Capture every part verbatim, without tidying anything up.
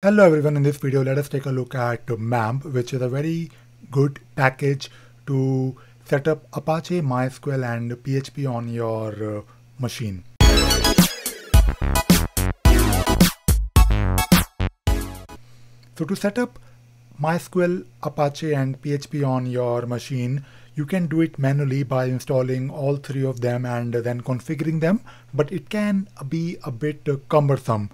Hello everyone, in this video let us take a look at MAMP, which is a very good package to set up Apache, MySQL and P H P on your uh, machine. So to set up MySQL, Apache and P H P on your machine, you can do it manually by installing all three of them and then configuring them, but it can be a bit uh, cumbersome.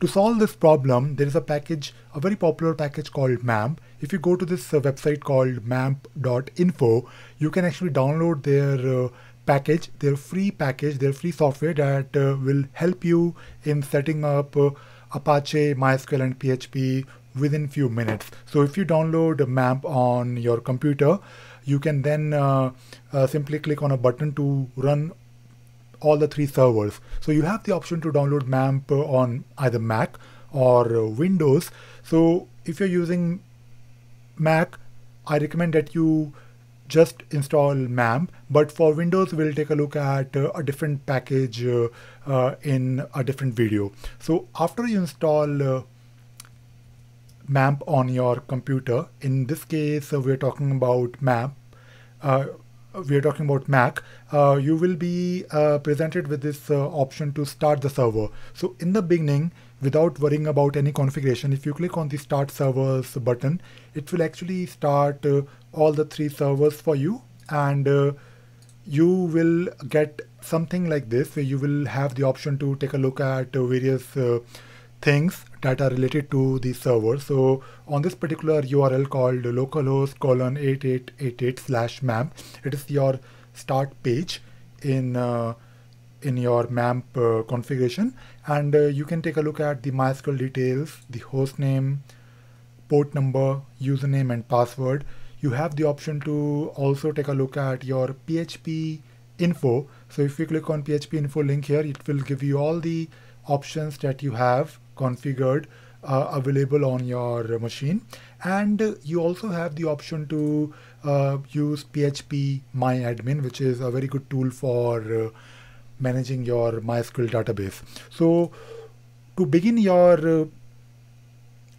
To solve this problem, there is a package, a very popular package called MAMP. If you go to this uh, website called mamp dot info, you can actually download their uh, package, their free package, their free software that uh, will help you in setting up uh, Apache, MySQL and P H P within few minutes. So if you download MAMP on your computer, you can then uh, uh, simply click on a button to run all the three servers. So you have the option to download MAMP on either Mac or Windows. So if you're using Mac, I recommend that you just install MAMP, but for Windows we'll take a look at uh, a different package uh, uh, in a different video. So after you install uh, MAMP on your computer, in this case uh, we're talking about MAMP, uh, we are talking about Mac, uh, you will be uh, presented with this uh, option to start the server. So in the beginning, without worrying about any configuration, if you click on the Start Servers button, it will actually start uh, all the three servers for you, and uh, you will get something like this, where you will have the option to take a look at uh, various uh, things that are related to the server. So on this particular U R L called localhost colon eighty-eight eighty-eight slash MAMP, it is your start page in uh, in your MAMP uh, configuration, and uh, you can take a look at the MySQL details, the host name, port number, username and password. You have the option to also take a look at your P H P info. So if you click on P H P info link here, it will give you all the options that you have configured uh, available on your machine, and uh, you also have the option to uh, use P H P MyAdmin, which is a very good tool for uh, managing your MySQL database. So to begin your uh,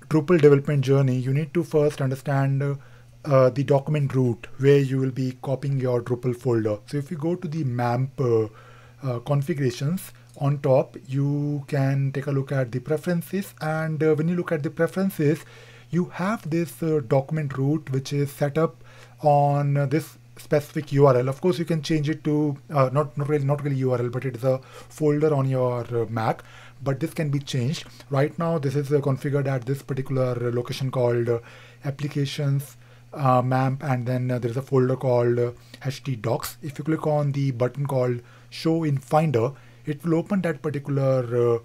Drupal development journey, you need to first understand uh, uh, the document route where you will be copying your Drupal folder. So if you go to the MAMP uh, uh, configurations, on top you can take a look at the preferences, and uh, when you look at the preferences, you have this uh, document route which is set up on uh, this specific U R L. Of course you can change it to uh, not, not really not really U R L, but it is a folder on your uh, Mac, but this can be changed. Right now this is uh, configured at this particular uh, location called uh, applications uh, MAMP, and then uh, there is a folder called uh, H T docs. If you click on the button called show in Finder, it will open that particular uh,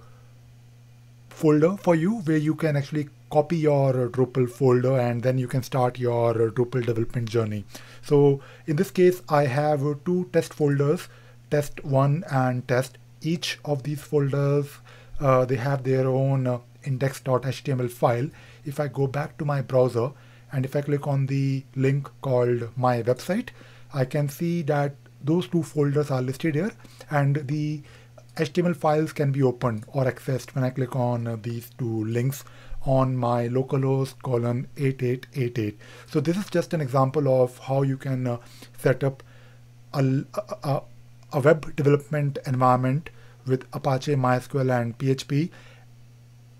folder for you, where you can actually copy your uh, Drupal folder, and then you can start your uh, Drupal development journey. So in this case, I have uh, two test folders, test one and test. Each of these folders, uh, they have their own uh, index dot H T M L file. If I go back to my browser, and if I click on the link called My Website, I can see that those two folders are listed here, and the H T M L files can be opened or accessed when I click on uh, these two links on my localhost colon eighty-eight eighty-eight. So this is just an example of how you can uh, set up a, a, a web development environment with Apache, MySQL and P H P.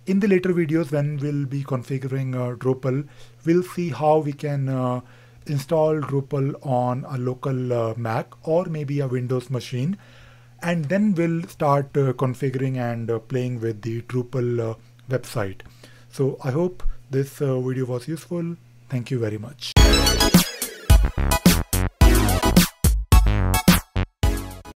In the later videos, when we'll be configuring uh, Drupal, we'll see how we can uh, install Drupal on a local uh, Mac or maybe a Windows machine, and then we'll start uh, configuring and uh, playing with the Drupal uh, website. So I hope this uh, video was useful. Thank you very much.